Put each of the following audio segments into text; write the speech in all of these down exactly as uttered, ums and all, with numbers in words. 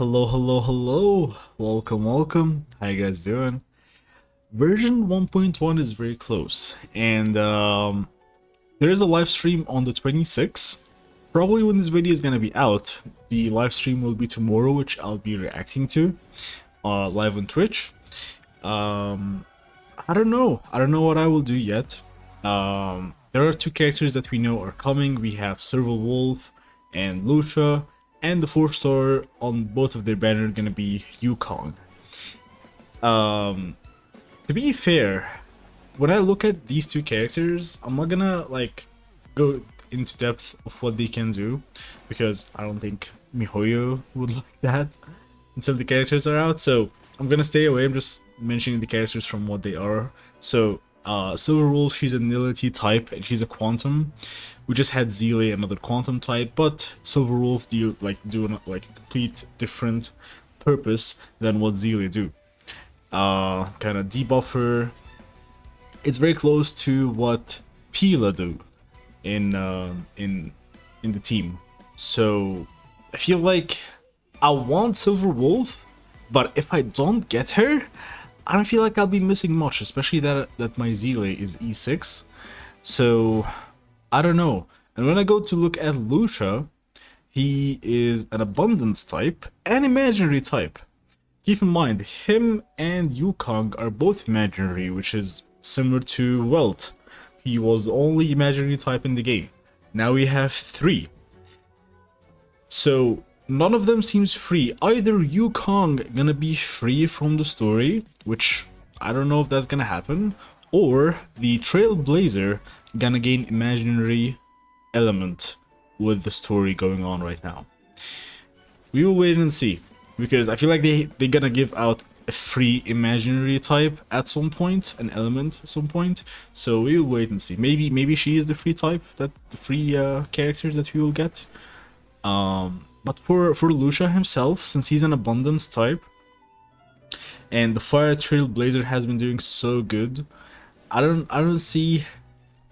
Hello, hello, hello. Welcome, welcome. How you guys doing? Version one point one is very close, and um, there is a live stream on the twenty-sixth. Probably when this video is going to be out, the live stream will be tomorrow, which I'll be reacting to uh, live on Twitch. Um, I don't know. I don't know what I will do yet. Um, there are two characters that we know are coming. We have Silver Wolf and Lucia, and the four star on both of their banner are going to be Yu Kong. Um, to be fair, when I look at these two characters, I'm not going to like go into depth of what they can do, because I don't think Mihoyo would like that until the characters are out. So I'm going to stay away. I'm just mentioning the characters from what they are. So uh, Silver Wolf, she's a nihility type and she's a quantum. We just had Z-lay, another quantum type, but Silver Wolf do like do not like complete different purpose than what Z-lay do. Uh, kind of debuffer. It's very close to what Pela do in uh, in in the team. So I feel like I want Silver Wolf, but if I don't get her, I don't feel like I'll be missing much, especially that that my Z-lay is E six. So I don't know. And when I go to look at Luocha, he is an abundance type and imaginary type. Keep in mind, him and Yu Kong are both imaginary, which is similar to Welt. He was the only imaginary type in the game. Now we have three. So none of them seems free. Either Yu Kong gonna be free from the story, which I don't know if that's gonna happen, or the Trailblazer gonna gain imaginary element with the story going on right now. We will wait and see, because I feel like they they're gonna give out a free imaginary type at some point, an element at some point. So we will wait and see. Maybe maybe she is the free type, that the free uh, character that we will get. Um, but for for Lucia himself, since he's an abundance type, and the Fire Trailblazer has been doing so good, I don't I don't see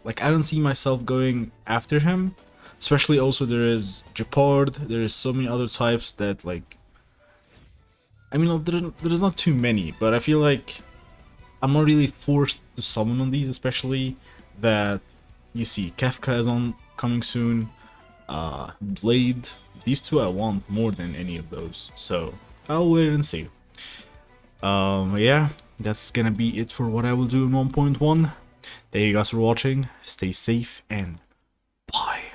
like I don't see myself going after him. Especially also there is Gepard, there is so many other types that like I mean there, there's not too many, but I feel like I'm not really forced to summon on these, especially that you see Kefka is on coming soon, uh, Blade. These two I want more than any of those, so I'll wait and see. Um, yeah, that's gonna be it for what I will do in one point one. Thank you guys for watching. Stay safe and bye.